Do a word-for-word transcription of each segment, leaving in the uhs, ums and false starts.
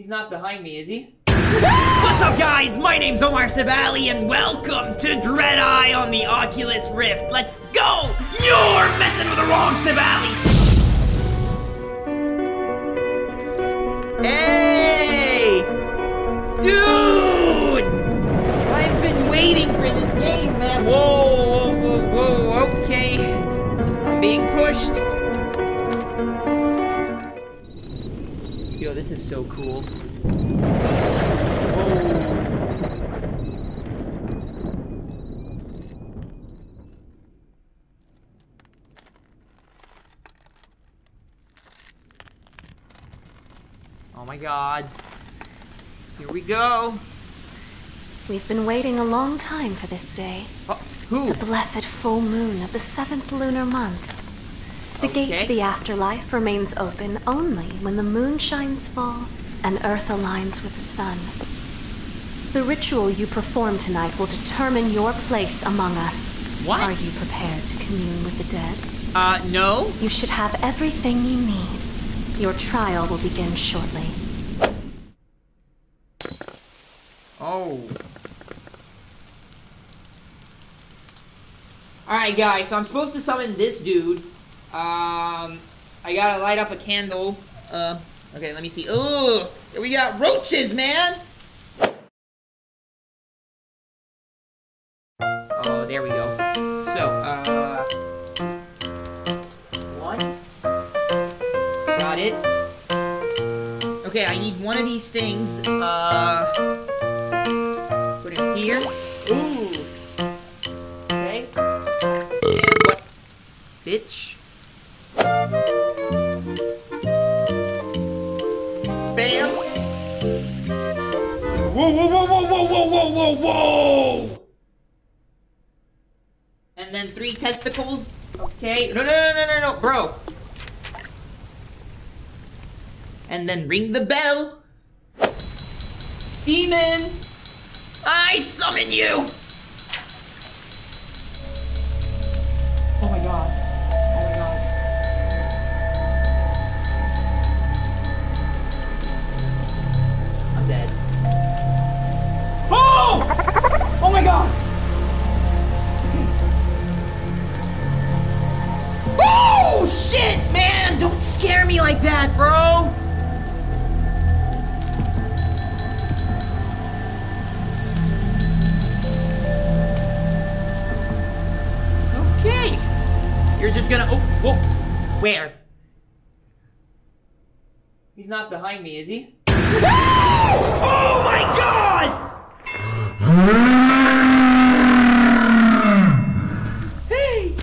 He's not behind me, is he? What's up, guys? My name's Omar Sebali, and welcome to Dread Eye on the Oculus Rift. Let's go! You're messing with the wrong Sebali! Hey! Dude! I've been waiting for this game, man. Whoa, whoa, whoa, whoa, okay. I'm being pushed. Yo, this is so cool. Oh my God. Here we go. We've been waiting a long time for this day. Uh, who? The blessed full moon of the seventh lunar month. The okay. gate to the afterlife remains open only when the moon shines full and Earth aligns with the sun. The ritual you perform tonight will determine your place among us. What? Are you prepared to commune with the dead? Uh, no. You should have everything you need. Your trial will begin shortly. Oh. Alright guys, so I'm supposed to summon this dude. Um, I gotta light up a candle. Uh, okay, let me see. Ooh, we got roaches, man! Oh, there we go. So, uh... one. Got it. Okay, I need one of these things. Uh... Put it here. Ooh! Okay. And what? Bitch. Bam! Whoa, whoa, whoa, whoa, whoa, whoa, whoa, whoa, whoa! And then three testicles. Okay. No, no, no, no, no, no, bro. And then ring the bell. Demon! I summon you! Scare me like that, bro! Okay! You're just gonna- oh, whoa! Where? He's not behind me, is he? Oh! Oh my God! Hey!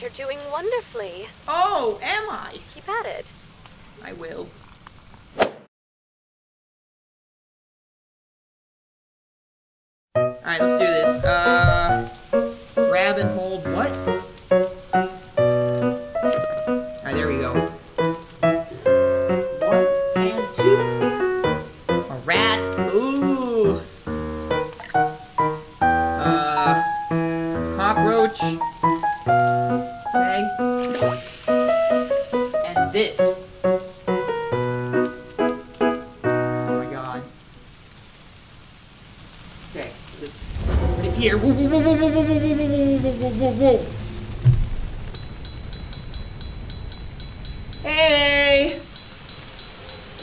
You're doing wonderfully. Oh, am I? Keep at it. I will. Alright, let's do this. Uh, grab and hold what? Alright, there we go. One and two. A rat. Ooh. Uh, cockroach. And this. Oh my God. Okay, just put it here. Whoa, whoa, whoa, whoa, whoa, whoa, whoa, whoa, whoa, whoa, whoa. Hey!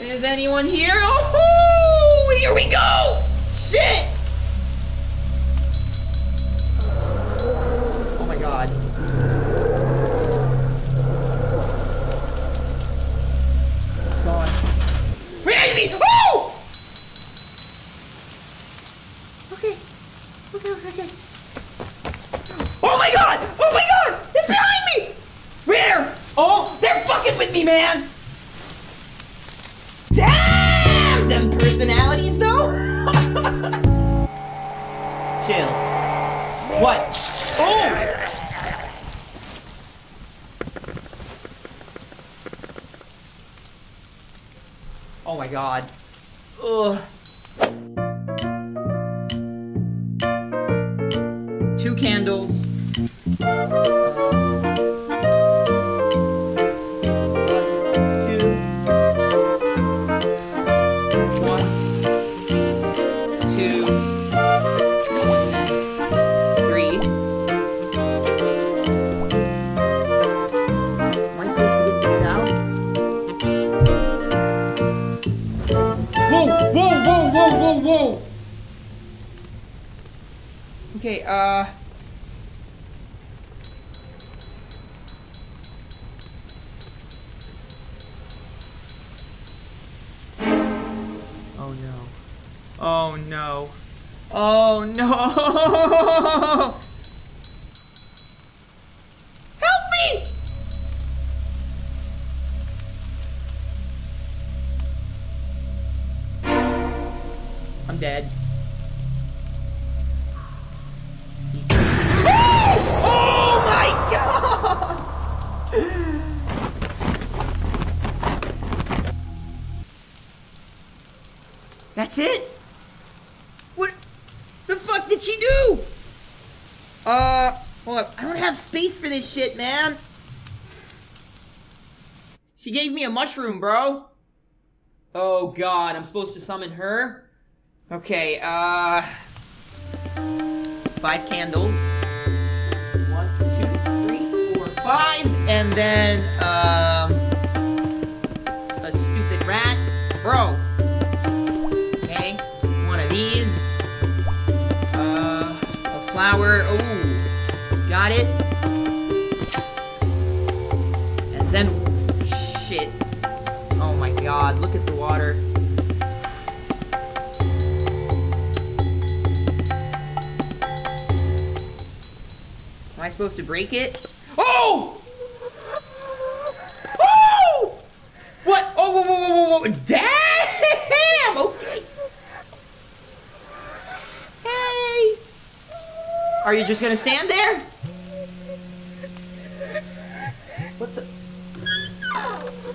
Is anyone here? Oh, here we go! Shit! Oh my God. Man! Damn! Them personalities, though? Chill. What? Oh! Oh my God. Ugh. Two candles. Oh no. Oh no! Help me! I'm dead. That's it? What the fuck did she do? Uh, hold up. I don't have space for this shit, man. She gave me a mushroom, bro. Oh, God. I'm supposed to summon her? Okay, uh... Five candles. One, two, three, four, five. And then, um... a stupid rat. Bro. These, uh, a flower, ooh, got it, and then, shit, oh my god, look at the water, am I supposed to break it? Oh, oh, what, oh, whoa, whoa, whoa, whoa, whoa, damn, okay. Are you just gonna stand there? What the?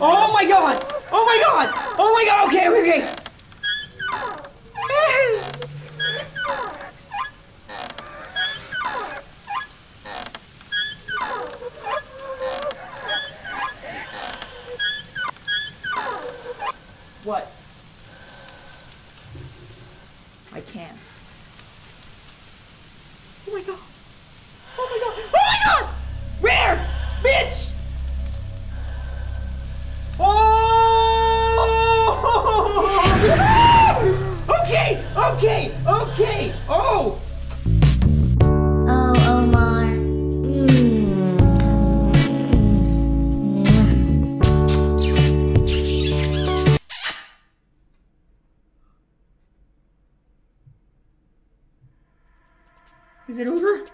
Oh my god! Oh my god! Oh my god! Okay, okay, okay! What? I can't. Oh my god! Oh my god! Oh my god! Where? Bitch! Oh! Ah! Okay! Okay! Okay! Oh! Oh, Omar. Is it over?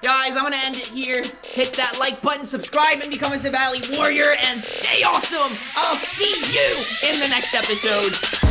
Guys, I'm gonna end it here. Hit that like button, subscribe, and become a Sebali warrior, and stay awesome! I'll see you in the next episode!